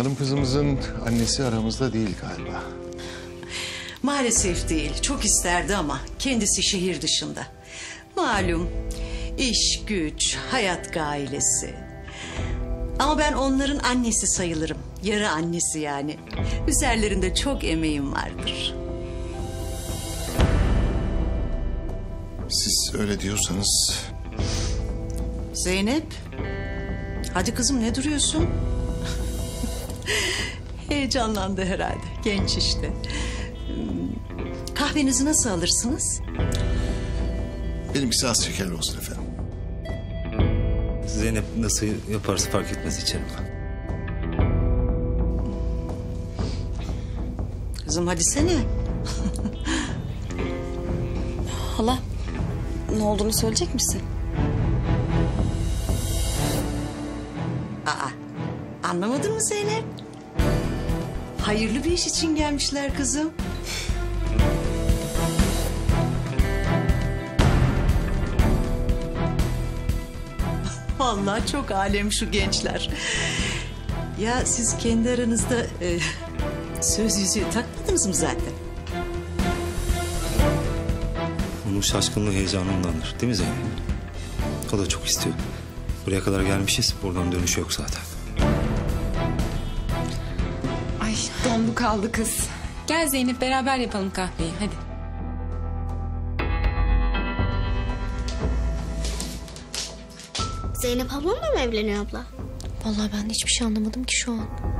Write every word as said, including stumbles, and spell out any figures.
Hanım kızımızın annesi aramızda değil galiba. Maalesef değil. Çok isterdi ama kendisi şehir dışında. Malum iş, güç, hayat gailesi. Ama ben onların annesi sayılırım. Yarı annesi yani. Üzerlerinde çok emeğim vardır. Siz öyle diyorsanız... Zeynep, hadi kızım ne duruyorsun? Heyecanlandı herhalde, genç işte. Kahvenizi nasıl alırsınız? Benimkisi az şekerli olsun efendim. Zeynep nasıl yaparsa fark etmez içerim. Kızım hadi sene. Hala, ne olduğunu söyleyecek misin? Aa, anlamadın mı Zeynep? Hayırlı bir iş için gelmişler kızım. Vallahi çok alem şu gençler. Ya siz kendi aranızda e, söz yüzüğü takmadınız mı zaten? Onun şaşkınlığı heyecanındandır değil mi Zeynep? O da çok istiyor. Buraya kadar gelmişiz, buradan dönüş yok zaten. Ay dondu kaldı kız. Gel Zeynep beraber yapalım kahveyi hadi. Zeynep ablamla mı evleniyor abla? Vallahi ben hiçbir şey anlamadım ki şu an.